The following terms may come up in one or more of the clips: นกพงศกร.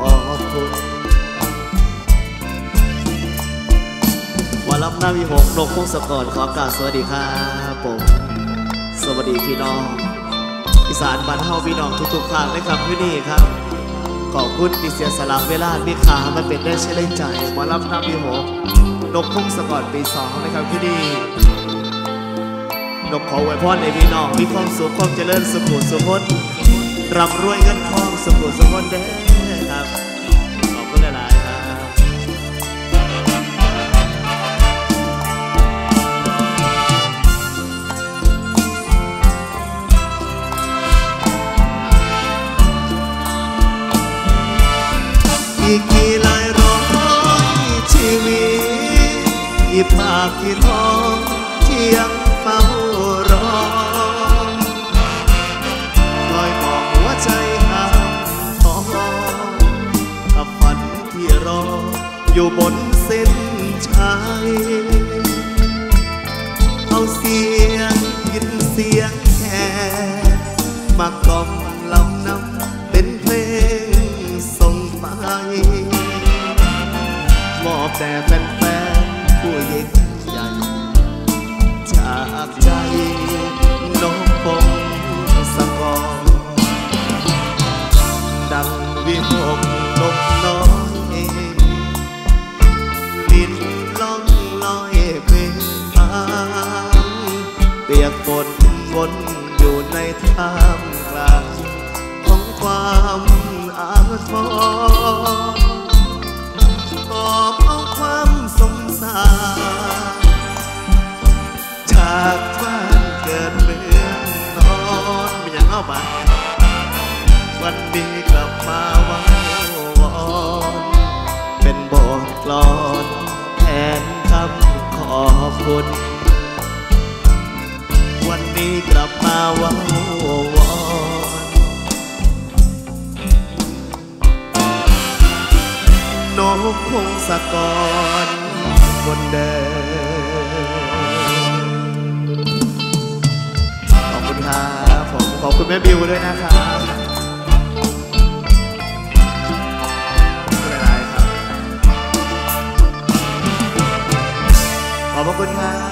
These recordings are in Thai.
อบคุณวันรับหน้ามีหกนกพงศกรขอกราบสวัสดีครับผมสวัสดีพี่น้องอีสานบ้านเฮาพี่น้องทุกๆทางนะครับที่นี่ครับขอบคุณที่เสียสละเวลามีค่ามันเป็นได้ใช้ใจวันรับหน้ามีหกนกพงศกรปีสองนะครับที่นี่นกขออวยพรในพี่น้องมีความสุขความเจริญสุขสุขนร่ำรวยเงินทองสมบูรณ์สมบูรณ์เด้อครับขอบคุณหลายๆครับอีกกี่หลายร้อยชีวิตอีกมากกี่ท้องที่ยังเฝ้ารออยู่บนเส้นชัยเอาเสียงยินเสียงแค่มากล่อมลำนำเป็นเพลงส่งไปมอบแต่แฟนๆผู้ยิ่งใหญ่จากใจนกพงศกรดังวิหกนกน้อยเปียกฝนวนอยู่ในท่ามกลางของความอาฆาตตอบเอาความสงสารจากบ้านเกิดเมืองนอนไม่อยากเอาไปวันดีกลับมาวันวอนเป็นบทกลอนแทนคำขอบคุณวันนี้กลับมาวันวอนนกพงศกรคนเดิมขอบคุณครับผมขอบคุณแม่บิวด้วยนะครับอะไรครับขอบคุณครับ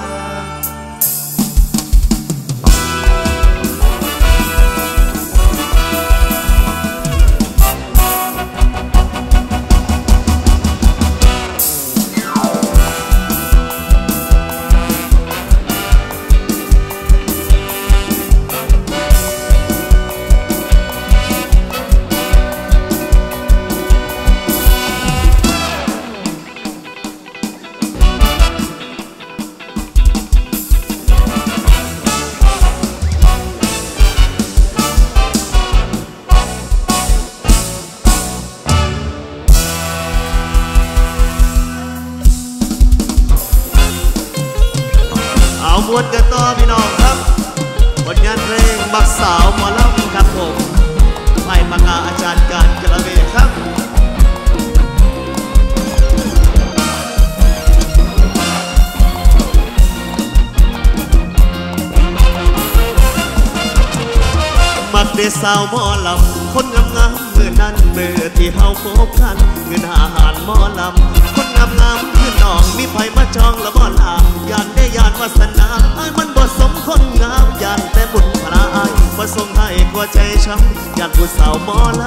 สาวหมอลำคนงามงามมือนั่นมือที่เฮาพบกันมืออาหารหมอลำคนงามงามมือน้องมีไผมาจองละบ่ลายานได้ยานวาสนาอ้ายมันบ่สมคนงามยานแต่บุญพระอ้ายบ่สมให้กว่าใจช้ำยานผู้สาวหมอล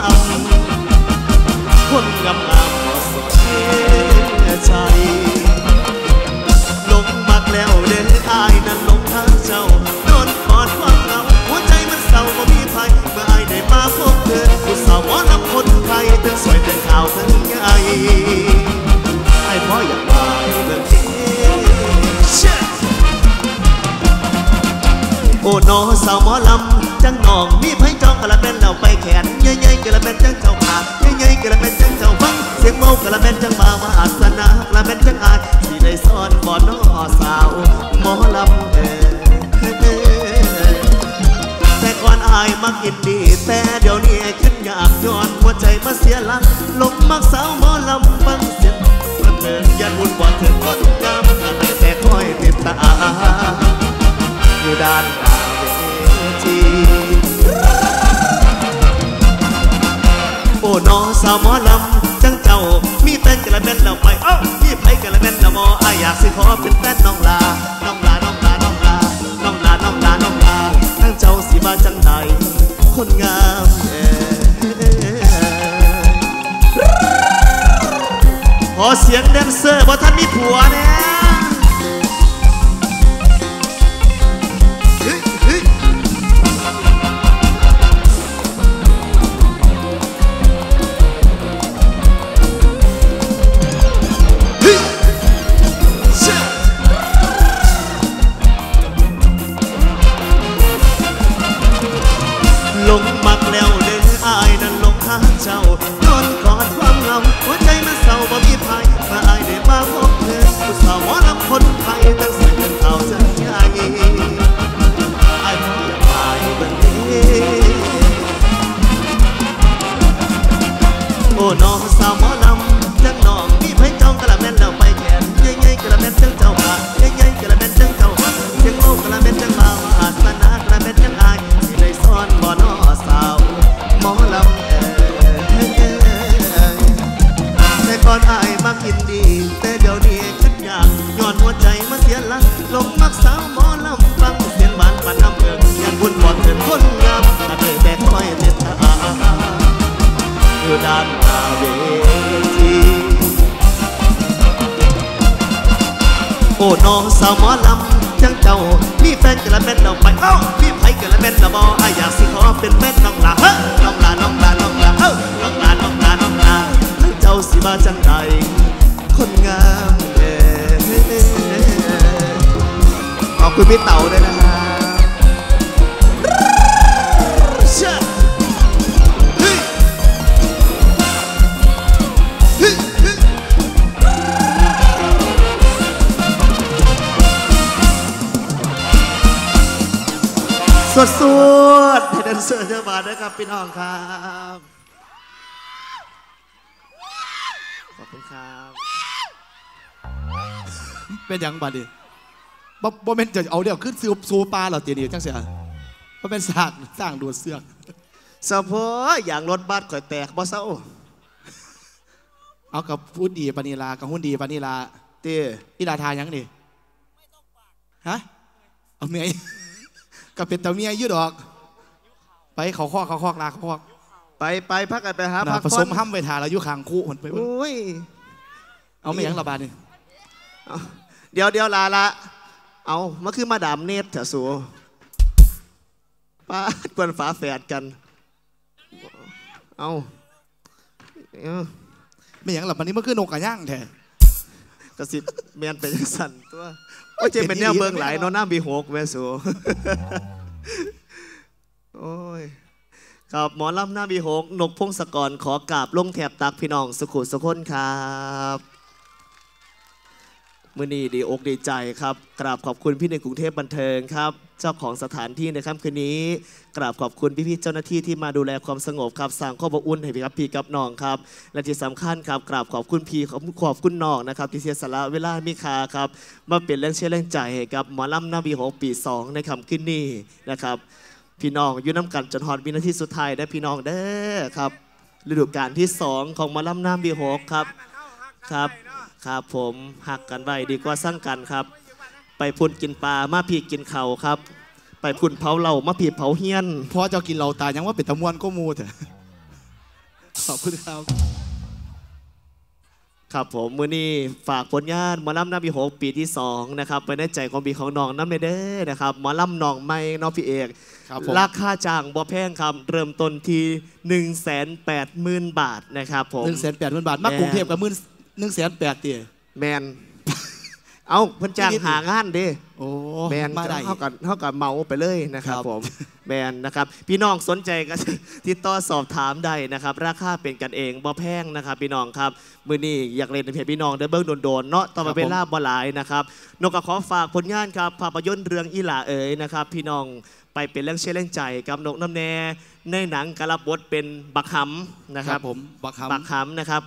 ำคนงามงามบ่สมใจลงมักแล้วเด้ออ้ายนั้นลงทางเจ้าโดนปอดความเงาหัวใจมันเศร้าบ่มีไผได้มาพบเธอผู้สาวหมอลำคนไทยเธอสวยเป็นข่าวทั้งใหญ่ไอ้พ่ออยากมาเมืองที่โอ้โนสาวหมอลำจังน้องมีไผ่จองกะละแม่นแล้วไปแขนใหญ่ๆกะละแม่นจังเจ้าขาใหญ่ๆกะละแม่นจังเจ้าฟังเสียงเมากะละแม่นจังมาวาสนากะละแม่นจังอายสิได้ซ่อนบ่โนสาวหมอลำเอ้แต่ก่อนอายมักอินดีแต่เดี๋ยวนี้ขึ้นอยากย้อนหัวใจมาเสียหลักลงมักสาวหมอลำฟังเสียงบันเทิงยันวุ่นวายเธอกดน้ำอะไรแต่คอยติดตาอยู่ด้านหน้าเวทีโอ้ นอสาวหมอลำจังเจ้ามีแฟนกะละแม่นแล้วไปเอ้ามีไผกะละแม่นแล้วมออ้ายอยากสิขอเป็นแฟนน้องลาน้องลาน้องลาน้องลาน้องลาน้องลาน้องลาทั้งเจ้าสิมาจังใดคนงามแท้ขอเสียงแดนเซอร์บ่ท่านมีผัวแน่โอ้น้องสาวหมอลำจังเจ้ามีแฟนกะละแม่นเราไปเอ้ามีไผกะละแม่นเราบ่อ้ายอยากสิขอเป็นแฟนน้องลาเฮ้อน้องลาน้องลาน้องลาเอ้าน้องลาน้องลาน้องลาทั้งเจ้าสิมาจังใดคนงามแท้ขอบคุณพี่เต๋าด้วยนะฮะสวดให้แดนเซอร์เจ้าบ่าวด้วยครับพี่น้องครับขอบคุณครับเป็นยังบ่าวดิบ่เป็นจะเอาเดี๋ยวขึ้นซูปลาเหรอตีนี้จังเสียบ่เป็นสร้างดูดเสือกสะโพอย่างรถบัสข่อยแตกบ่เศร้าเอากับพูดดีปานีลากับหุ่นดีปานีลาเตี้ยอีลาทายังดิฮะเอาเมย์กับเป็ดตะเมียยืดออกไปเขาคอกลาเขาคอกไปพักกันไปหาพักผสมห้ำไปทาแล้วยุคางคู่มันไปเอาไม่ยังระบาดนี่เดี๋ยวลาเอามันคือมาดามเนตเถอะสูป้าควนฝาแฝดกันเอาไม่ยังระบาดนี่มันคือนกกระย่างแท้กระสิบแมนไปยังสั่นตัวโอ้ยเจเป็นแนวเบิ่งหลายน้องน้ำบีหกแม่สูโอ้ยกับหมอลำน้ำบีหกนกพงศกรขอกราบลงแถบตักพี่น้องสุขุสุขนครับมื้อนี้ดีอกดีใจครับกราบขอบคุณพี่ในกรุงเทพบันเทิงครับเจ้าของสถานที่ในค่ำคืนนี้กราบขอบคุณพี่ๆเจ้าหน้าที่ที่มาดูแลความสงบครับสร้างข้อบ่อุ่นให้พี่กับน้องครับและที่สำคัญครับกราบขอบคุณพี่ขอบคุณน้องนะครับที่เสียสละเวลามีค่าครับมาเป็นแรงเชียร์แรงใจให้กับหมอลำนาบีหกปี2ในค่ำคืนนี้นะครับพี่น้องอยู่น้ำกันจนฮอดวินาทีสุดท้ายได้พี่น้องเด้อครับฤดูกาลที่2ของหมอลำนาบีหกครับครับผมหักกันไว้ดีกว่าสร้างกันครับไปพุ่นกินปลามาพี่กินเข่าครับไปพุ่นเผาเหล่ามาพี่เผาเฮี้ยนพอเจ้ากินเหล่าตายยังว่าเป็นตะมวนก็มูเถอะขอบคุณครับครับผมมื้อนี้ฝากผลงานหมอลำน้ำบีหกปีที่2นะครับไปได้ใจของบีของน้องน้ำเด้อนะครับหมอลำน้องไม่น้องพี่เอกราคาจ้างบ่แพงครับเริ่มต้นที่ 180,000 บาทนะครับผม 180,000 บาทมากรุงเทพกับ180,000ตีแมนเอาเพิ่นจ้างหางานเด้โอ้แมนเท่ากับเมาไปเลยนะครับผมแมนนะครับพี่น้องสนใจก็ติดต่อสอบถามได้นะครับราคาเป็นกันเองบ่แพงนะครับพี่น้องครับมื้อนี้อยากเล่นเพลงพี่น้องได้เบิ่งโดนๆเนาะต่อไปเป็นลาบบ่หลายนะครับนกก็ขอฝากผลงานครับภาพยนตร์เรื่องอีหล่าเอ๋ยนะครับพี่น้องไปเป็นเรื่องเชื่อเรื่องใจกับนกน้ำแน่ ในหนังกระบทเป็นบักหำนะครับผมบักหำนะครับ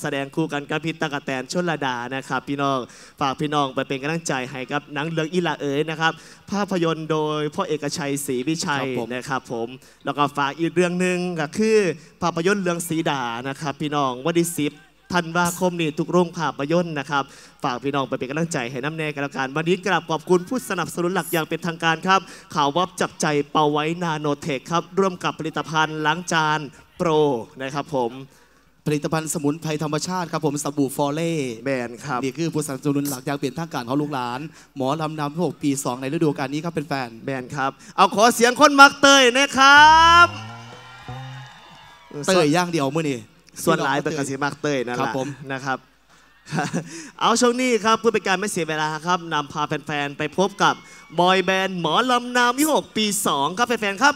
แสดงคู่กันกับพี่ตั๊กแตนชลดานะครับพี่น้องฝากพี่น้องไปเป็นกำลังใจให้กับหนังเรื่องอีหล่าเอ๋ยนะครับภาพยนตร์โดยพ่อเอกชัยศรีวิชัยนะครับผมแล้วก็ฝากอีกเรื่องหนึ่งก็คือภาพยนตร์เรื่องสีดานะครับพี่น้องวันที่10 ธันวาคมนี้ทุกโรงภาพยนตร์นะครับฝากพี่น้องไปเป็นกำลังใจให้น้ำแน่กันแล้วกันวันนี้กราบขอบคุณผู้สนับสนุนหลักอย่างเป็นทางการครับข่าววับจับใจเปาไว้นาโนเทคครับร่วมกับผลิตภัณฑ์ล้างจานโปรนะครับผมผลิตภัณฑ์สมุนไพรธรรมชาติครับผมสบู่ฟอเล่แบรนด์ครับนี่คือผู้สนับสนุนหลักอย่างเป็นทางการของลูกหลานหมอลำนำ6 ปี 2ในฤดูกาลนี้ครับเป็นแฟนแบรนด์ครับเอาขอเสียงคนมักเตยนะครับเตยย่างเดียวเมื่อนี้ส่วนหลายเป็นกสิมากเตยนั่นแหละนะครับเอาช่วงนี้ครับเพื่อเป็นการไม่เสียเวลาครับนำพาแฟนๆไปพบกับบอยแบนด์หมอลำนำ6 ปี 2ครับแฟนๆครับ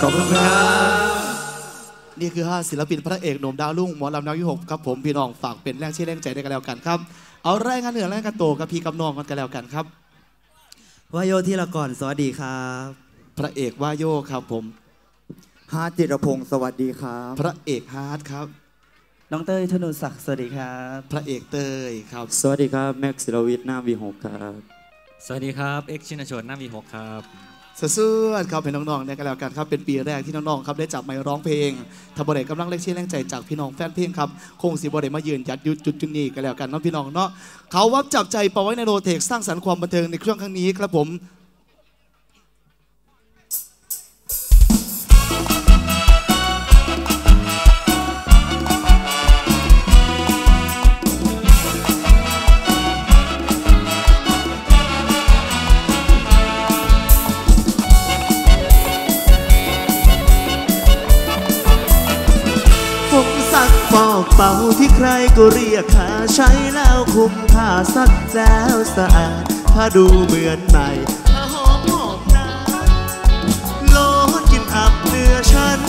ขอบคุณครับนี่คือ5ศิลปินพระเอกหนุ่มดาวรุ่งหมอลำนำ6ครับผมพี่น้องฝากเป็นแรงเชียร์แรงใจได้กันแล้วกันครับเอาแรงกันเหนือแรงกันโตกับพี่กับน้องกันแล้วกันครับวายโยธีรกรสวัสดีครับพระเอกวายโยครับผมฮาร์ดจิรพงศ์สวัสดีครับพระเอกฮาร์ดครับน้องเต้ยธนูศักดิ์สวัสดีครับพระเอกเต้ยครับสวัสดีครับแม็กซ์ศิรวิทย์หน้าV6ครับสวัสดีครับเอ็กชินชนหน้าV6ครับสู้ๆครับเป็นน้องๆได้กันแล้วกันครับเป็นปีแรกที่น้องๆครับได้จับไมค์ร้องเพลงทำบริเวณกำลังเล็กเชี่ยแรงใจจากพี่น้องแฟนเพลงครับคงสีบริเวณมายืนยัดยุดจุดนี้กันแล้วกันน้องพี่น้องเนาะเขาวับจับใจเปาไว้นาโนเทคสร้างสรรค์ความบันเทิงในเครื่องครั้งนี้ครับผมเป่าที่ใครก็เรียกหาใช้แล้วคุ้มค่าซักแล้วสะอาดผ้าดูเหมือนใหม่ผ้าหอมหอมน้ำโลนกินอับเนื้อฉัน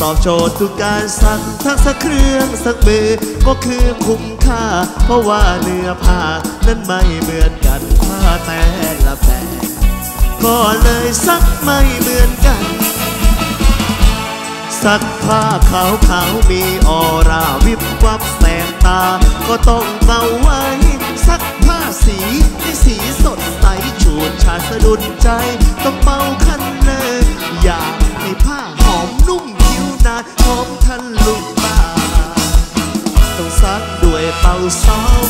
ตอบโจทย์ทุกการซักทั้งสักเครื่องสักมือก็คือคุ้มค่าเพราะว่าเนื้อผ้านั้นไม่เหมือนกันผ้าแต่ละแบบก็เลยซักไม่เหมือนกันซักผ้าขาวขาวมีออร่าวิบวับแสบตาก็ต้องเฝ้าไว้ซักผ้าสีให้สีสดใสชวนชาสะดุดใจต้องเป่าคันเลยอยากให้ผ้าหอมนุ่มผิวหนาหอมทะลุตาต้องซักด้วยเป่าซ้อม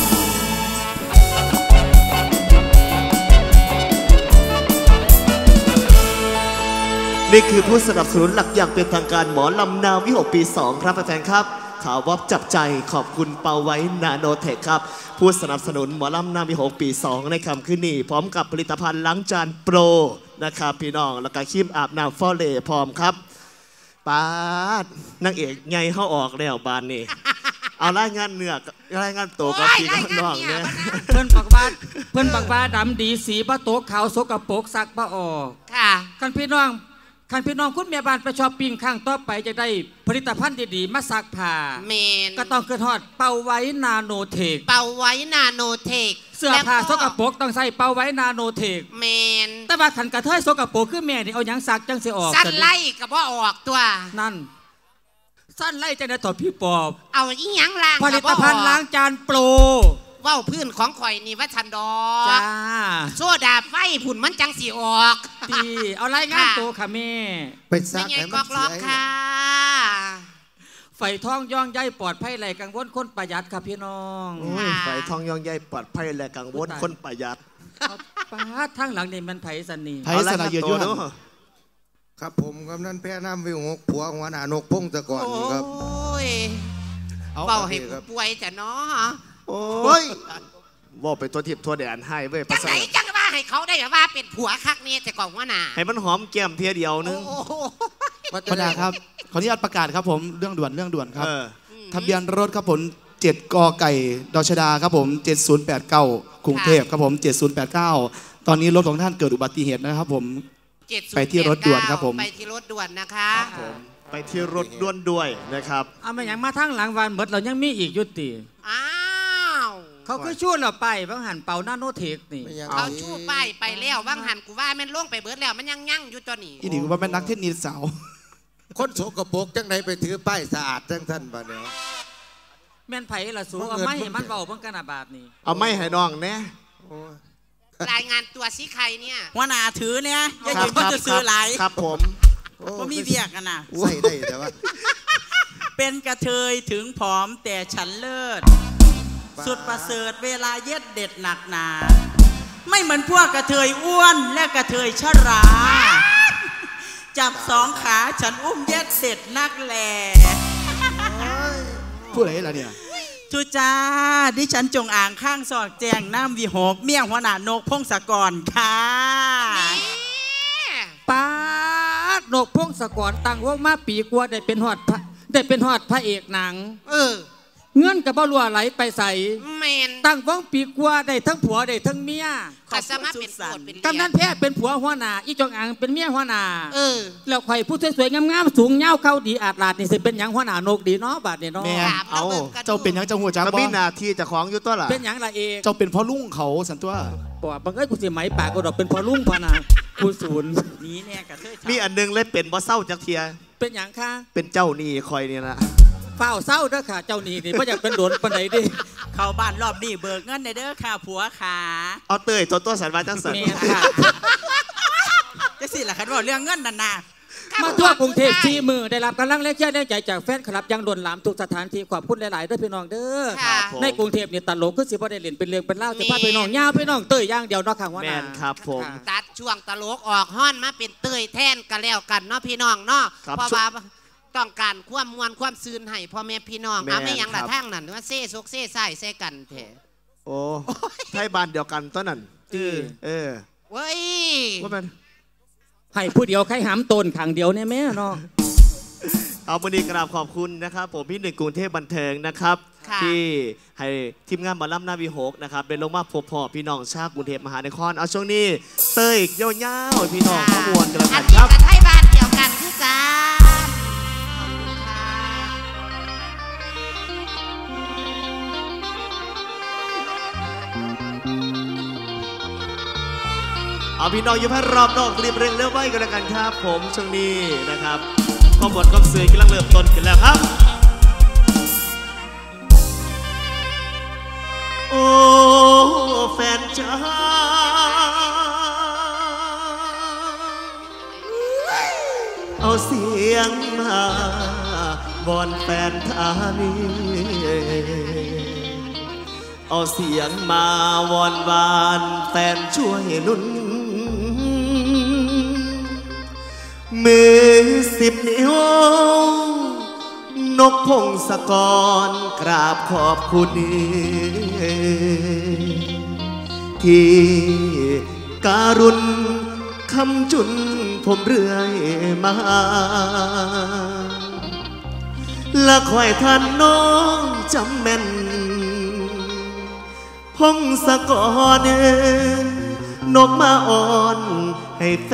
นี่คือผู้สนับสนุนหลักอย่างเป็นทางการหมอลำนาวV6 ปี 2ครับแฟนครับข่าววับจับใจขอบคุณเปาไว้นาโนเทคครับผู้สนับสนุนหมอลำนาวV6 ปี 2ในคำขึ้นนี้พร้อมกับผลิตภัณฑ์ล้างจานโปรนะครับพี่น้องแล้วก็ครีมอาบน้ำฟอเล่พร้อมครับป้านางเอกไงเข้าออกแล้วบานนี่เอารายงานเนื้อรายงานโตกับพี่น้องเนี่ยเพื่อนปักบ้าดำดีสีป้าโต๊ะขาวสกปรกซักป้าออกค่ะคันพี่น้องคุณเมียบ้านไปชอบปิ้งข้างต่อไปจะได้ผลิตภัณฑ์ดีๆมาซักผ้าเมนก็ต้องเกิดทอดเปาไว้นาโนเทคเปาไว้นาโนเทคเสื้อผ้าสกปรกต้องใส่เปาไว้นาโนเทคเมนแต่ว่าขันกระเทยสกปรกคือแม่นี่เอาอย่างซักจังเสียออกสั้นไล่กับว่าออกตัวนั่นสั้นไล่จะได้ถอดพี่ปอบเอาอีหยังล้างผลิตภัณฑ์ล้างจานโปรว่าวพื้นของข่อยนี่ว่าชันดอกจ้าโซดาไฟผุ่นมันจังสีออกตีเอาไรงั้นตัวค่ะแม่เป็นสักไงกอกล็อกค่ะไฟทองย่องใยปลอดภัยไรกังวลคนประหยัดค่ะพี่น้องไฟทองย่องใยปลอดภัยไรกังวลคนประหยัดป้าทั้งหลังนี่มันไผ่สันนี่ไผ่สันเยอะอยู่ครับผมกำนันแพ้น้ำวิวหกผัวหัวหน้านกพงศกรครับเป่าให้ป่วยแต่เนาะโอ้ยว่าไปตัวทิพย์ตัวแดนให้เว้ยจังไหนจังว่าให้เขาได้ว่าเป็นผัวคักเนี่ยแต่กล่องว่าหนาให้มันหอมแก้มเพียเดียวนึงประดาครับขออนุญาตประกาศครับผมเรื่องด่วนครับทะเบียนรถครับผม7 ก.ไก่ ด.ชดาครับผม7089กรุงเทพครับผม7089ตอนนี้รถของท่านเกิดอุบัติเหตุนะครับผมไปที่รถด่วนครับผมไปที่รถด่วนนะคะไปที่รถด่วนด้วยนะครับเอามาอย่างมาทั้งหลังวันเบิดเรายังมีอีกยุติ เขาคือชั่วเราไปว่างหันเป่าหน้าโนเทกนี่เขาชั่วไปแล้วว่างหันกูว่าแม่นล่วงไปเบิดแล้วมันยังยั่งอยู่ตัวนี้อีหนิว่าแม่นนักเทศนิสสาวคนโสกโปกจังไหนไปถือป้ายสะอาดจังท่านบ่เนี่ยแม่นไผ่ละสูงเอาไม้ให้มันเบาเพิ่งกระนาบาดนี่เอาไม้ให้น้องเนี่ยรายงานตัวสีไข่เนี่ยหัวหน้าถือเนี่ยอย่าหยิบว่าจะซื้อหลายครับผมก็มีเบียกกันนะใส่ได้แต่ว่าเป็นกระเทยถึงผอมแต่ฉันเลิศสุดประเสริฐเวลาเย็ดเด็ดหนักหนาไม่เหมือนพวกกระเทยอ้วนและกระเทยชราจับสองขาฉันอุ้มเย็ดเสร็จนักแหล่พูดอะไรล่ะเนี่ยทุจ้าดิฉันจงอ่างข้างสอดแจงน้ำวีหกเมี่ยงหัวหน้านกพงศกรค่ะป้านกพงศกรตั้งว่ามาปีกว่าได้เป็นหอดพระเอกหนังเงื่อนกับเบ้าลัวไหลไปใส่ตั้งว่องปีกว่าได้ทั้งผัวได้ทั้งเมียขัดสมาเป็นผัวเป็นกำนันแพ้เป็นผัวหัวหน้าอีจงอ่างเป็นเมียหัวหน้าแล้วไข่ผู้สวยๆงามๆสูงเงาเข้าดีอาดลาดนี่สิเป็นยังหัวหน้านกดีเนาะบาดเนี่ยเนาะเอาเจ้าเป็นยังเจ้าหัวจ้าบ่มีหน้าที่จะคล้องอยู่ตัวล่ะเป็นยังละเองเจ้าเป็นพ่อลุงเขาสันตัวป่าวบังเอิญกูเสียไหมปากกูดอกเป็นพ่อลุงพ่อนากูศูนย์นี้เนี่ยกระเทยมีอันนึงเลยเป็นบ่เศร้าจักเทียเป็นยังค่ะเป็นเจ้านี่คอยนี่ละเฝ้าเศร้าเด้อค่ะเจ้านี่นี่ไม่อยากเป็นหลวนปันไหนดิเข้าบ้านรอบนี้เบิกเงินในเด้อค่ะผัวขาเอาเตยตัวสันวาจังสันจะสิล่ะคันว่าเรื่องเงินนานๆมาทั่วกรุงเทพที่มือได้รับการรังเลเชื่อได้ใจจากแฟนคลับยังหล่นหลามทุกสถานที่ขอบคุณหลายๆด้วยพี่น้องเด้อในกรุงเทพเนี่ยตลกขึ้นสิบ่ได้เล่นเป็นเรื่องเป็นเล่าแต่พาพี่น้องย่าพี่น้องเตยย่างเดียวนอกข้างว่าแม่นครับผมตัดช่วงตลกออกห้อนมาเป็นเตยแทนกันแล้วกันเนาะพี่น้องเนาะเพราะว่าต้องการความมวลความซื่นให้พ่อแม่พี่น้องเอาไม่ยังละทั้งนั้นว่าเซ่ซกเซ่ใส่เซ่กันเถอะโอ้ไทยบ้านเดียวกันต้นนั้นเว้ยว่ามันให้ผู้เดียวใครหามตนขังเดียวเนี่ยแม่เนาะเอาวันนี้กราบขอบคุณนะครับผมพี่หนึ่งกรุงเทพบันเทิงนะครับที่ให้ทีมงานบอลล่ำหน้าวีหกนะครับได้ลงมาพบพ่อพี่น้องชาวกรุงเทพมหานครเอาช่วงนี้เตยเย้ยๆพี่น้องขบวนกันครับไทยบ้านเดียวกันคือกันเอาพี่น้องอยู่ให้รอบนอกรีบเร่งเร็วไว้กันแล้วกันครับผมช่วงนี้นะครับข้อมูลก็สื่อกำลังเริ่มต้นกันแล้วครับโอ้แฟนจ้าเอาเสียงมาบอนแฟนท่านี้เอาเสียงมาวอนวานแฟนช่วยลุ้นมือ10 นิ้ว นกพงศกรกราบขอบคุณที่การุณคำจุนผมเรื่อยมาและคอยท่านน้องจำแม่นพงศกรนกมาอ่อนให้แฟ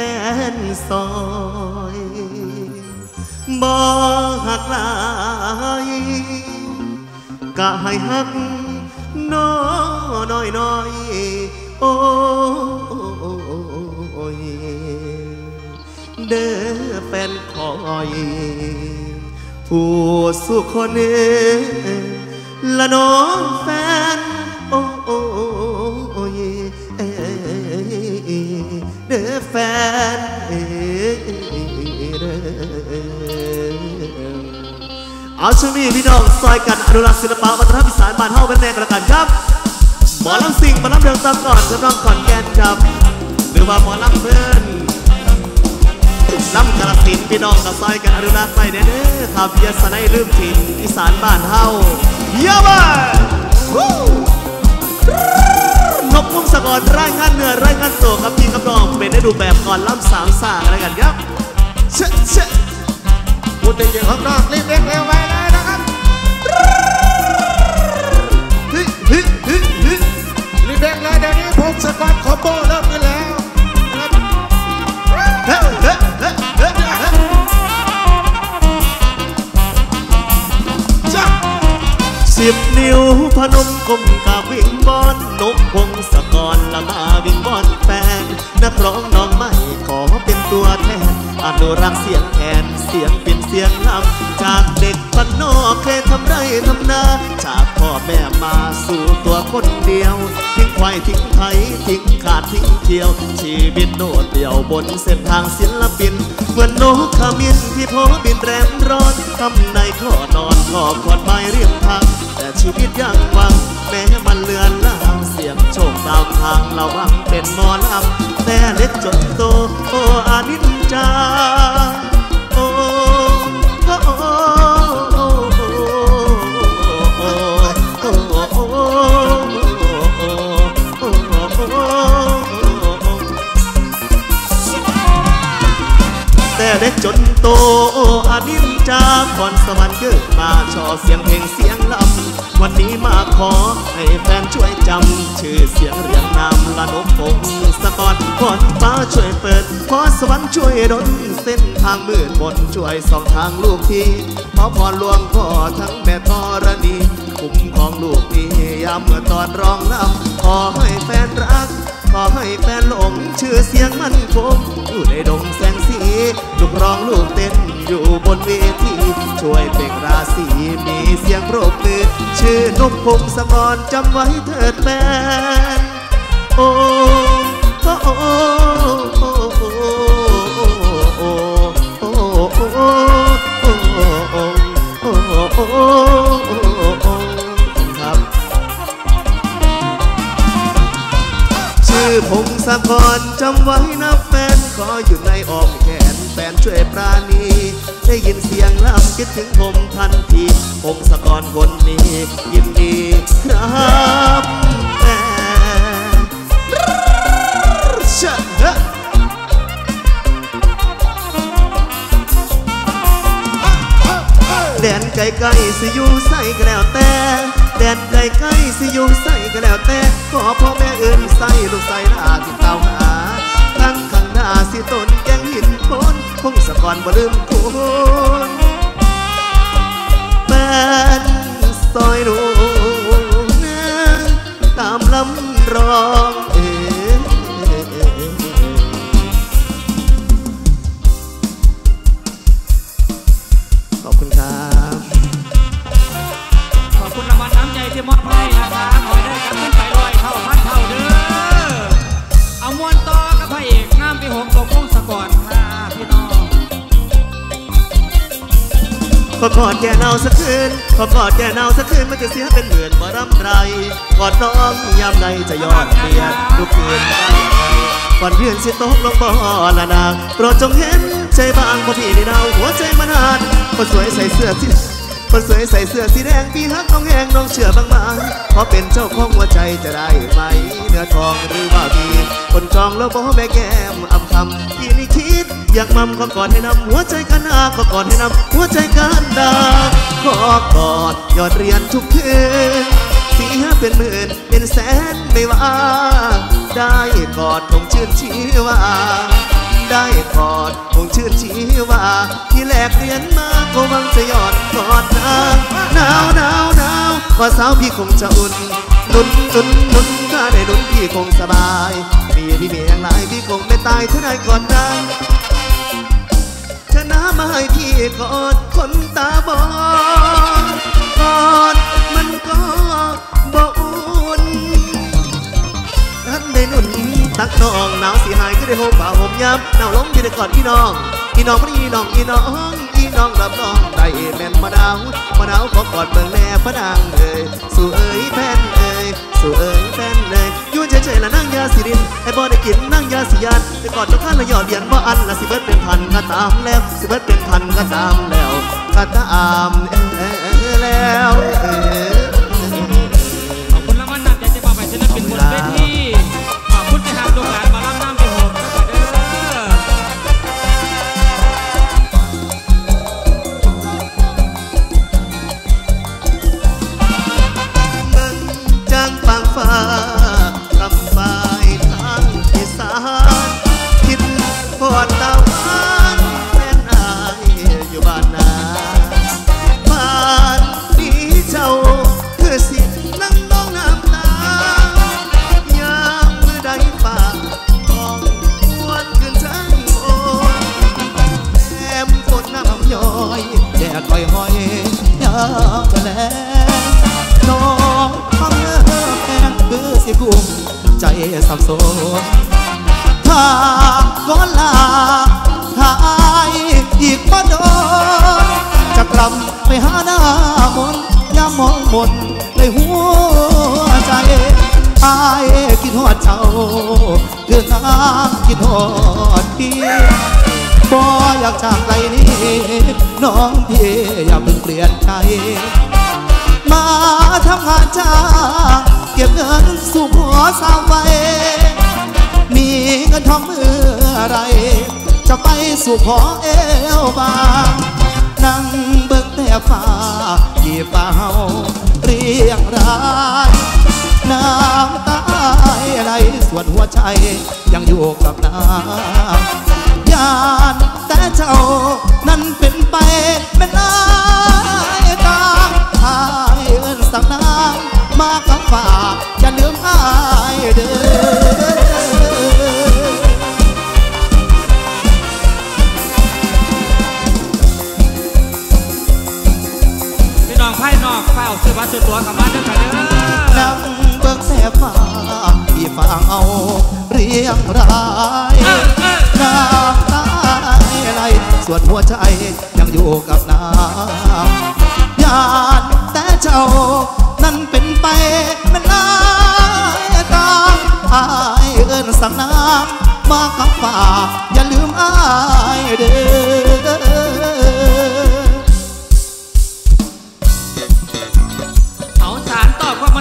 นซอยบ่หักหลายกะให้หักน้อยน้อยโอ้ยเด้อแฟนคอยผู้สุขคนละน้องแฟนโอ้ยเด้อแฟนเอาช่วงนี้พี่น้องซอยกันอนุรักษ์ศิลปะวัฒนธรรมอีสานบ้านเฮาเป็นแนวกันครับหมอลำสิงหมอลำเดือดตะก่อนจะร้องขอนแก่นครับหรือว่าหมอลำเพื่อนลำกระสินพี่น้องกับซอยกันอนุรักษ์ไปเด้อครับอย่าสลายลืมถิ่นอีสานบ้านเฮาเยอะมากนกพงศกรไร้ขั้นเหนือไร้ขั้นโตครับพี่ครับน้องเป็นได้ดูแบบก่อนล่ำสามสากอะไรกันครับเชะเชะพูดเด็กๆข้างนอกรีบเร่งเร็วไว้เลยนะครับรีบเร่งเลยเดี๋ยวนี้พงศกรคอมโบเริ่มขึ้นแล้ว สิบนิ้วพนมก้มกราบวิงวอนนกพงศกรละมาวิงวอนแฟนนักร้องน้องใหม่ขอเป็นตัวแทนอนุรักษ์เสียงแทนเสียงเป็นเสียงลำจากเด็กบ้านนอกเคยทำไร่ทำนาจากพ่อแม่มาสู่ตัวคนเดียวทิ้งควายทิ้งไถทิ้งขาดทิ้งเที่ยวชีวิตโดดเดี่ยวบนเส้นทางศิลปินเหมือนนกขมิ้นที่โผล่บินแรงร้อนทำในคลอนอนขอบขวดไม้เรียบทางแต่ชีวิตยังวังแม้มันเลือนลางเสียงโชคดาวทางเราวังเป็นมอลำแต่เล็กจนโตโออานิจจาโอแต่เล็กจนโตโออานิจจาพรสวรรค์เกิดมาชอเสียงเพลงเสียงลำวันนี้มาขอให้แฟนช่วยจำชื่อเสียงเรียงนามละนกพงศกรพรฟ้าช่วยเปิดพรสวรรค์ช่วยดลเส้นทางมืดมนช่วยสองทางลูกทีขอพรหลวงพ่อทั้งแม่ธรณีคุ้มครองลูกทียามเมื่อตอนร้องลำขอให้แฟนรักขอให้แฟนหลงชื่อเสียงมันคงอยู่ในดงแสงสีลูกร้องลูกเต้นอยู่บนเวทีช่วยเปล่งราศีมีเสียงโรบมือชื่อนกพงศกรจำไว้เถิดแฟนโอ้โอ้โอ้โอ้โอ้โอ้โอ้โอ้โอ้ครับชื่อพงศกรจำไว้นะแฟนขออยู่ในอ้อมแขนแฟนช่วยปราณีได้ยินเสียงลำคิดถึงผมทันทีพงศกรคนนี้ยินดีครับแฟนแดนไกลๆสิอยู่ใส่ก็แล้วแต่แดนไกลๆสิอยู่ใส่ก็แล้วแต่ขอพ่อแม่เอิ้นใส่ลูกใส่หน้าที่เตาหาทั้งข้างหน้าสิต้นแกงหินโพนพงศกรบ่ลืมคุณแฟนซอยหนูนะตามลำร้องขอบคุณครับขอบคุณรางวัลน้ำใจที่มอบให้นะคะขอได้กันขึ้นไปลอยเท่าพันเท่าเด้อเอาม้วนต่อกับพระเอกงามไปหกตกพงศกรค่ะพี่น้องขอกอดแก่เนาสักคืนขอกอดแก่เนาสักคืนมันจะเสียเป็นเหมือนบ่ร่ำไรกอดน้องยามใดจะยอดเดียดลูกคืนวันเพื่อนสิตกลงบ่อละนางโปรดจงเห็นใจบางพอพี่ในดาวหัวใจมันหันคนสวยใส่เสื้อสีคนสวยใส่เสื้อสีแดงพี่ฮักน้องแหงน้องเชื่อบางๆขอเป็นเจ้าของหัวใจจะได้ไหมเนื้อทองหรือว่าพี่คนจองแล้วบ่แม่แก้มอำคำพี่นี่คิดอยากมั่มขอกอดให้นำหัวใจกันหาขอกอดให้นำหัวใจกันดาขอกอดยอดเรียนทุกคืนสีห้าเป็นหมื่นเป็นแสนไม่ว่าได้กอดคงชื่นชีวาได้กอดคงชื่นชีวาที่แลกเรียนมาก็หวังจะยอดกอดนะหนาวหนาวหนาวว่าสาวพี่คงจะอุ่นนุ่นนุ่นนุ่นถ้าได้นุ่นพี่คงสบายมีพี่เมียอย่างไรพี่คงไม่ตายถ้าได้กอดนะเธอน้ามาให้พี่กอดคนตาบอดกอดมันก็บ่อุ่นท่านได้นุ่นตักน้องหนาวสีหายก็ได้ห่มบ่าห่มยับหนาวล้มอยู่ในกอดพี่น้องพี่น้องไม่ได้น้องพี่น้องพี่น้องรับน้องได้แม่นมาดาวมาดาวขอกอดเบิ่งแน่พระนางเอ้ยสู่เอ้ยแฟนเอ้ยสู่เอ้ยแฟนเอ้ยอยู่เฉยๆละนั่งยาสิรินให้บ่ได้กินนั่งยาสิยันไปกอดจนข้างละยอดเดียนบ่อันละสิเบิดเป็นพันก็ตามแล้วสิเบิดเป็นพันก็ตามแล้วก็ตามแล้วขอบคุณละมันน้ำใจจะมาไปศิลปินบนเวทีขอบคุณที่ทำโรงงานมาล้ำน้ำไปหก สับสนทางก็ลาหายอีกบ่โดนจะกลับไปหาหน้ามนย่ามองมนเลยหัวใจอายคิดฮอดเจ้าเดือนน้ำคิดฮอดพี่บ่อยากจากไกลนี้น้องพี่อย่าเพิ่งเปลี่ยนใจมาทำงานจ้าเก็บเงินสู่หัวสาวไว้มีเงินทองเมื่อไรจะไปสู่ขอเอวบางนั่งเบิกแต่ฟ้าที่เป่าเรียงรายน้ำตาไหลส่วนหัวใจยังอยู่กับนางญาติแต่เจ้านั้นเป็นไปเป็นลายตาอายเอิ้นสั่งนางมากับฝ่าอย่าลืมอายเด้อพี่น้องไพ่นอกเฝ้าซื้อบัตรซื้อตั๋วกลับบ้านด้วยกันเด้อแสบฟ้าที่ฟังเอาเรียงรายน้ำตาไหลส่วนหัวใจยังอยู่กับน้ำญาติแต่เจ้านั้นเป็นไปไม่ลายตาอายเอิ้นสั่งน้ำมากับฝ่าอย่าลืมอายเด้อ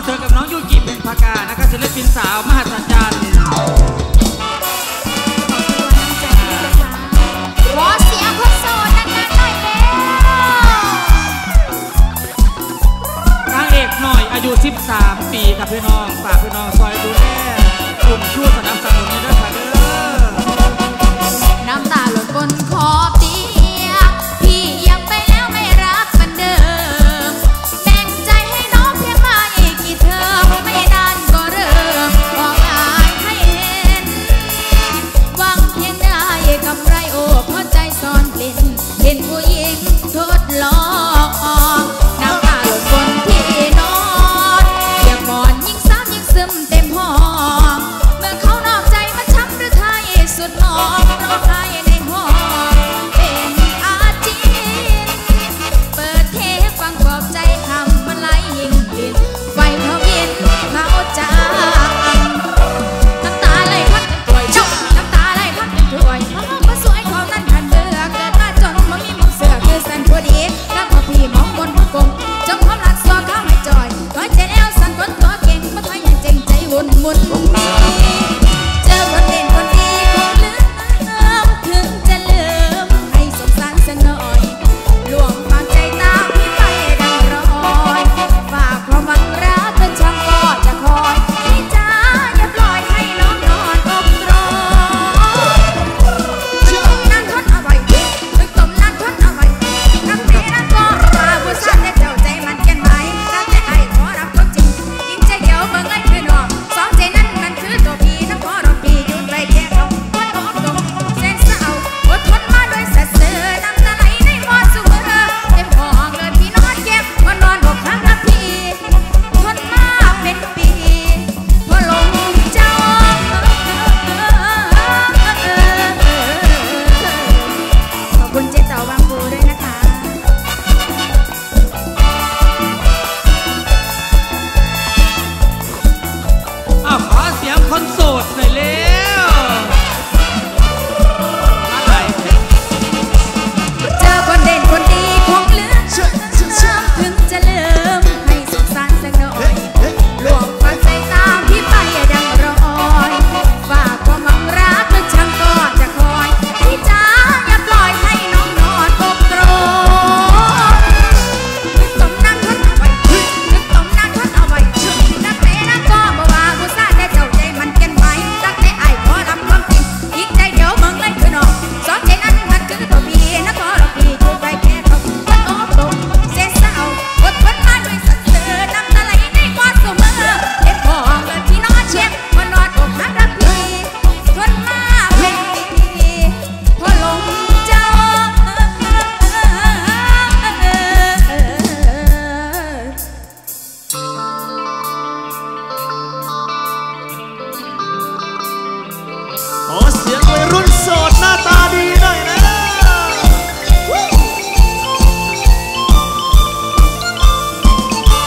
เธอกับน้องยูกิเป็นภากานะคะศิลปินสาวมหัศจรรย์ขอเสียงคนโสดนานๆหน่อยเด้อนางเอกหน่อยอายุ13ปีกับพี่น้องฝากพี่น้องซอยดูแลกลุ่มชู้สนับสนุนนี้ด้วยค่ะเด้อน้ำตาหล่นบนคอตี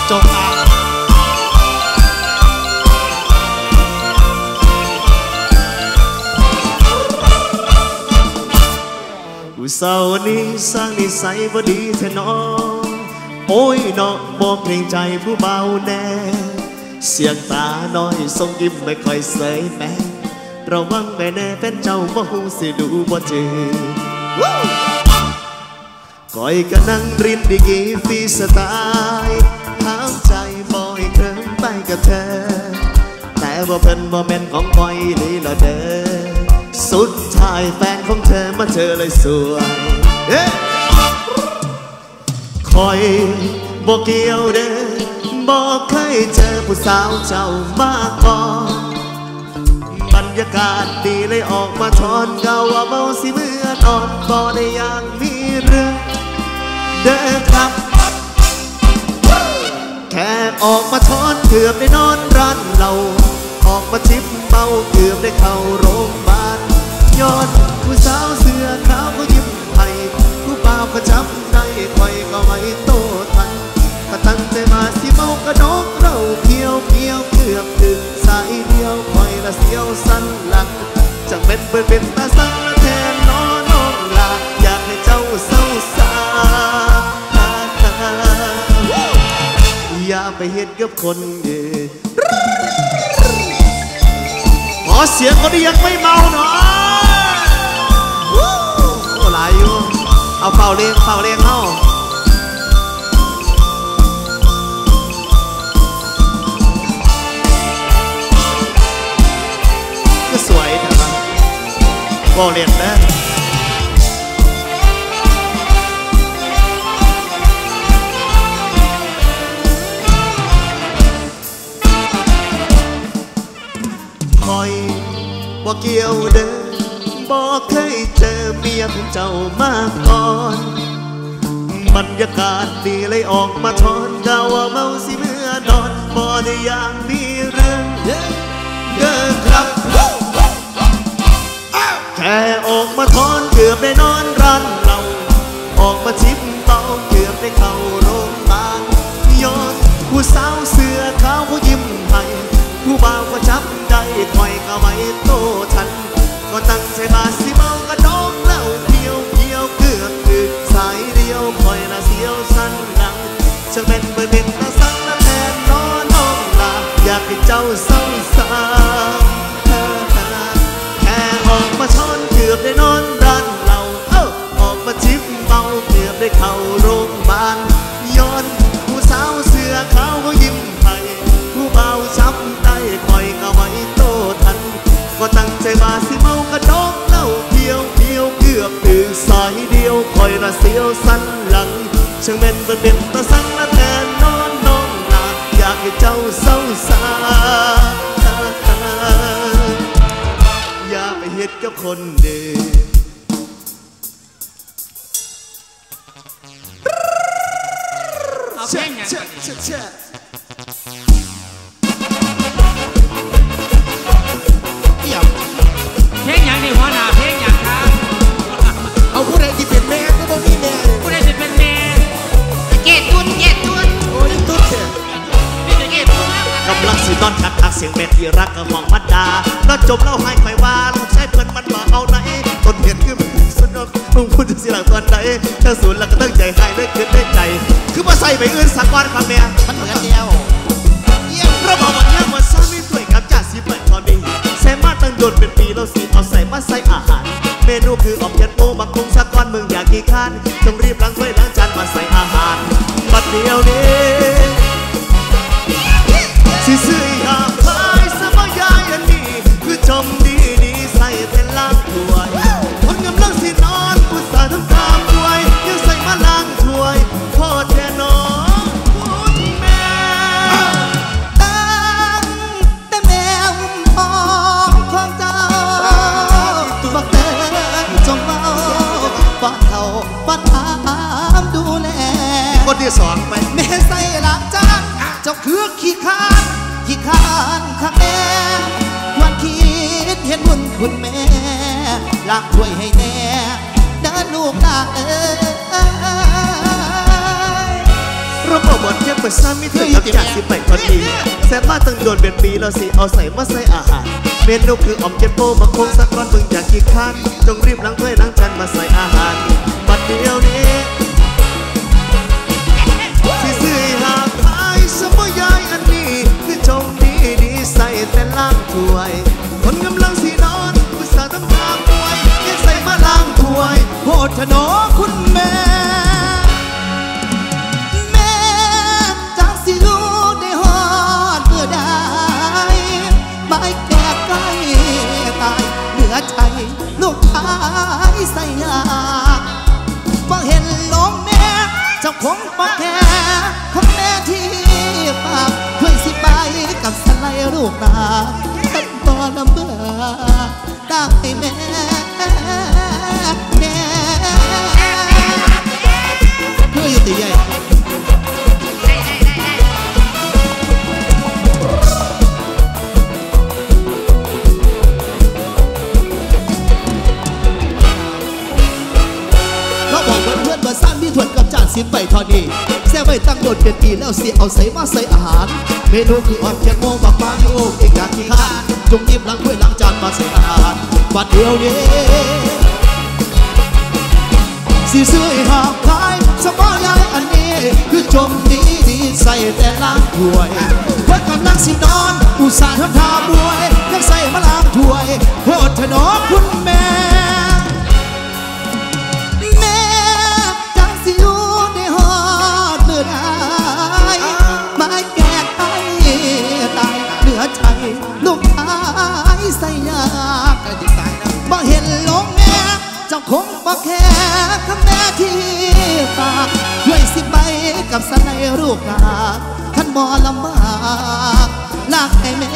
จงมาผู้สาวนี้สร้างนิสัยบ่ดีแท้น้อโอ้ยน้องบ่เกรงใจผู้เบาแน่เสียงตาน้อยทรงยิ้มไม่ค่อยเสยแม้ระวังแม่แน่เป็นเจ้าบ่ฮู้สิดูบ่เจอก้อยก็นั่งรินดีกีฟีสไตล์ถามใจบ่อยเคยไปกับเธอแต่ว่าเป็นบ่แม่นของก้อยเลยล่ะเด้อสุดท้ายแฟนของเธอมาเจอเลยสวยก้อยบ่เกี่ยวเด้อบ่เคยเจอผู้สาวเจ้ามาก่อนบรรยากาศดีเลยออกมาทอนเกาว่าเมาสิเมื่อตอนบ่ได้อย่างมีเรื่องเด้อครับแค่ออกมาทอนเกือบได้นอนร้านเราออกมาชิมเมาเกือบได้เข้าโรงพยาบาลย้อนผู้สาวเสื้อขาวก็ยิ้มให้ผู้บ่าวก็จำได้ไว้ก็ไว้โตทันก็ตั้งใจมาสิเมากระดกเราเที่ยวเที่ยวเกือบถึงสายเดียวคอยละเสียวสั้นหลังจากเป็นเปิดเป็นตาสั่งละแทนน้องน้องลาอยากให้เจ้าเศร้าสาอย่าไปเฮ็ดกับคนอื่นขอเสียงคนที่ยังไม่เมาหน่อยโอ้หลายอยู่เอาเป่าเลี้ยงเป่าเลี้ยงเอาก็สวยนะครับเป่าเลี้ยงนะบ่เกี่ยวเด้อบ่เคยเจอเมียของเจ้ามาก่อนบรรยากาศดีเลยออกมาทอนเกาว่าเมาสิเมื่อนอนบ่ได้อย่างมีเรื่องเด้อครับแค่ออกมาทอนเกือบได้นอนร้านเราออกมาชิมเมาเกือบได้เข้าโรงพยาบาลย้อนผู้สาวเสื้อขาวเขายิ้มให้ผู้บ่าวก็จับได้คอยก็ไว้โตฉันก็ตั้งใจมาสิเมากระดกแล้วเที่ยวเที่ยวเกือบถึงสายเดียวคอยละเสียวสั้นหลังจะเป็นเบอร์เด็ดละสั้นละแทนน้องน้องลาอยากให้เจ้าเศร้าสาแค่ออกมาช้อนเกือบได้นอนร้านเราออกมาจิบเมาเกือบได้เข้าโรงพยาบาลย้อนผู้สาวเสื้อขาวเขายิ้มให้ผู้บ่าวช้ำได้คอยก็ไว้โตทันก็ตั้งใจมาสิเมากระดกเล่าเที่ยวเที่ยวเกือบตื่นสายเดียวคอยละเสียวสั้นหลังช่างเป็นประเด็นตาสั่งละแทนนอนน้องหลับอยากให้เจ้าเศร้าสาอย่าไปเฮ็ดกับคนเดิมเช่นเช่นเช่นตอนขัดทักเสียงเม็ดที่รักกับห้องมัดดาแล้วจบเล่าให้คอยว่าลูกชายเพื่อนมันมาเอาไหนต้นเหตุคือมึงสนุกมึงพูดถึงสิหลังตอนใดถ้าศูนย์แล้วก็ตั้งใจให้เลยคืนได้ใจคือมาใส่ไปอื่นสักวันความแม่มันเหมือนเดียวระบบมันยากมันสร้างไม่ด้วยกับจ่าสีเปิดพอดีแซมมาตั้งโดนเป็นปีเราสีเอาใส่มาใส่อาหารเมนูคือออกเย็นโมบักคงสักวันมึงอยากกี่ขั้นจงรีบล้างถ้วยล้างจานมาใส่อาหารบัดเดียวนี้สิซื้อหาพายสบายอันนี้คือจมดีดีใส่เป็นล้างถ้วยคนกำลังสินอนผู้สาวทำตามรวยยังใส่มาล้างถ้วยพอแท้น้องคุณแม่ตั้งแต่แมวมองของเจ้าบักเต้นจงเมาปัดเข่าปัดถามดูแลคนที่สอนไปแม่ใส่หลับจ้าเจ้าคือขี้ข้านขี้ข้านข้าแม่ควรคิดเห็นบุญคุณแม่ล้างถ้วยให้แน่เดินลูกตาเอ้ยร เราบอกว่าเที่ยงไปซ้ำไม่ถึงกับจากสิไปพอดีแซ่บมากตั้งโดนเป็นปีเราสิเอาใส่มาใส่อาหารเมนูคืออมเจ็ดโป้มาคงสักร้อนมึงอยากกินข้าวจงรีบล้างถ้วยล้างจานมาใส่อาหารบัดเดียวนี้สิซื้อหาขายสมอยายอันนี้คือจงดีดีใส่แต่ล้างถ้วยคนกำลังสีนอนผู้สาวต้องล้างถ้วยยังใส่มาล้างถ้วยโหดถนอคุณแม่ลูกชายใส่ยาบ่เห็นลงแม่เจ้าคงบ่แค่คำแม่ที่ปากช่วยสิไปกับสไลลูกตาฉันบ่ลำเบื่อตามไปแม่แม่ช่วยอยู่ตีใหญ่ถวดกับจานสิไปทอดีแซ่บไปตั้งโดดเป็นปีแล้วสิเอาใส่มาใส่อาหารเมนูคืออ่อนแกงโมบักบางโอเอกาขี้ข้าจงยิบล้างถ้วยล้างจานมาใส่อาหารบัดเดียวนี้สิซื้อหาขายสบายอันนี้คือจมดีดีใส่แต่ล้างถ้วยเพื่อนกำลังสินอนอุตส่าห์ทำทาบวยยังใส่มาล้างถ้วยโหดถนอมคุณแม่ลูกชายใส่ยาบ่เห็นลงแม่เจ้าคงบ่แค่คำแม่ที่ปากด้วยสิไปกับสไลลูกหลานท่านบ่ลำบากลากไอ้แม่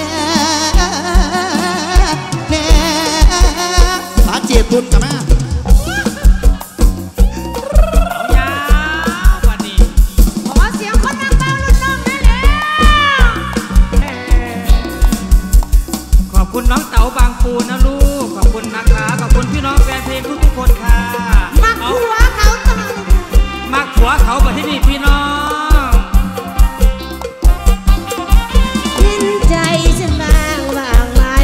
แม่บาดเจ็บตุนกับแม่น้องเต๋าบางปูนะลูกขอบคุณนะคะขอบคุณพี่น้องแฟนเพลงทุกคนค่ะมักหัวเขาตลอดมักหัวเขาประเทศนี้พี่น้องเห็นใจฉันบางหลาย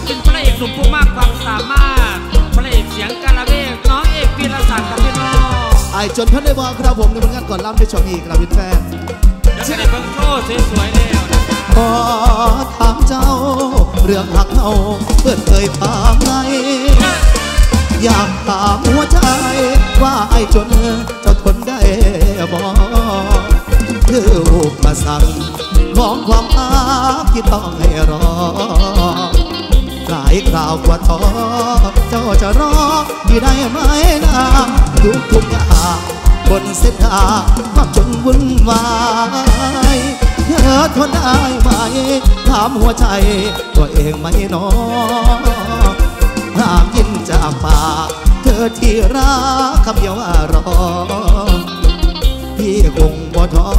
และเป็นพระเอกหนุ่มผู้มากความสามารถพระเอกเสียงกาลเวกน้องเอกวีรศักดิ์ครับพี่น้องไอจนท่านได้บอกครับผมในผลงานก่อนล่ำได้ชมอีกครับพี่แฟนเช่นเบิ้งโชว์สวยๆแล้วขอถามเจ้าเรื่องหักเอาเปิดเคยถามไงอยากถามหัวใจว่าไอจนเจ้าทนได้บอกคืออุปสรรคมองความอาที่ต้องให้รอหลายคราวกว่าท้อเจ้าจะรอที่ได้ไหมนะทุกอย่างบนเส้นทางความจนวุ่นวายเธอทนได้ไหมถามหัวใจตัวเองไหมน้อหากยินจากปากเธอที่รักคำเดียวว่ารอพี่คงบ่ท้อ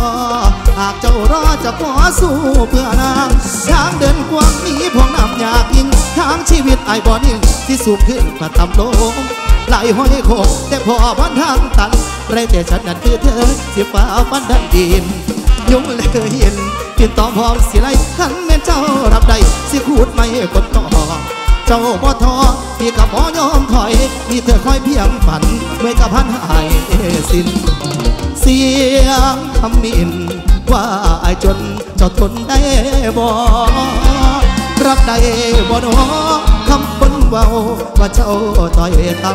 หากเจ้ารอจะขอสู้เพื่อนางทางเดินกว้างนี้พองน้ำอยากยิ่งทางชีวิตไอ้บ่อนิ่งที่สูงขึ้นมาต่ำลงไหลห้อยโคกแต่พอพันทางตันไรแต่ฉันนั้นคือเธอที่ฟ้าฟันดันดินยุ่งเลยเห็นติดต่อพร้อมสิไรขันแม่เจ้ารับได้สิขูดไม่คนต่อเจ้าบ่ท้อพี่กับหมอยอมถอยมีเธอคอยเพียงฝันไว้กับพันหายสิ้นเสียงคำมินว่าไอจนเจ้าทนได้บ่รับได้บ่น้อคำคนเว้าว่าเจ้าต่อยต่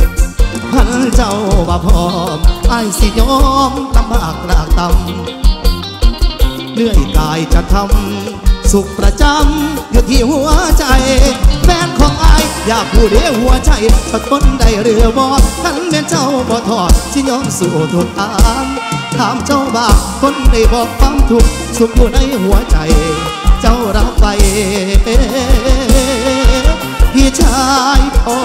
ำพันเจ้าบ่พร้อมไอสิยอมตำมากลากต่ำเลื่อยกายจะทำสุขประจำอยู่ที่หัวใจแฟนของไออยากผู้เดียวหัวใจเจ้าทนได้หรือบ่ขันแม่เจ้าบ่ทอดสิยอมสู่ทนทานถามเจ้าบ้างคนได้บอกความทุกข์สุขอยู่ในหัวใจเจ้ารับไปพี่ชายพ่อ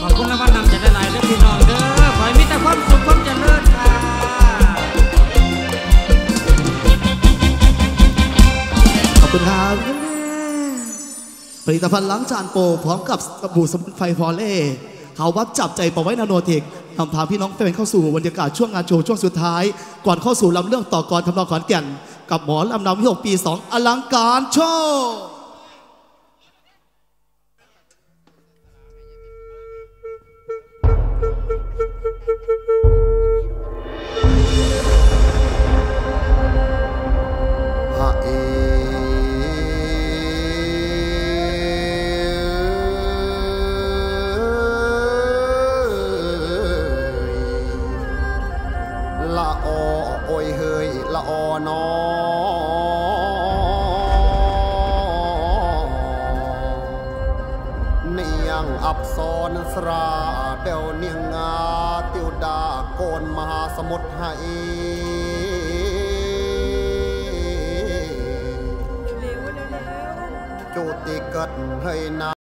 ขอบคุณและวันนำจะได้หลายเรื่องพี่น้องเด้อขอให้มีแต่ความสุขความเจริญค่ะขอบคุณครับผลิตภัณฑ์ล้างจานโปรพร้อมกับสบู่สมุนไพรพอเล่เขาวัดจับใจปะไว้นาโนเทคทำพาพี่น้องเป็นเข้าสู่บรรยากาศช่วงงานโชว์ช่วงสุดท้ายก่อนเข้าสู่ลำเรื่องต่อกรทำนองขอนแก่นกับหมอลำนำที่6ปี2อลังการโชว์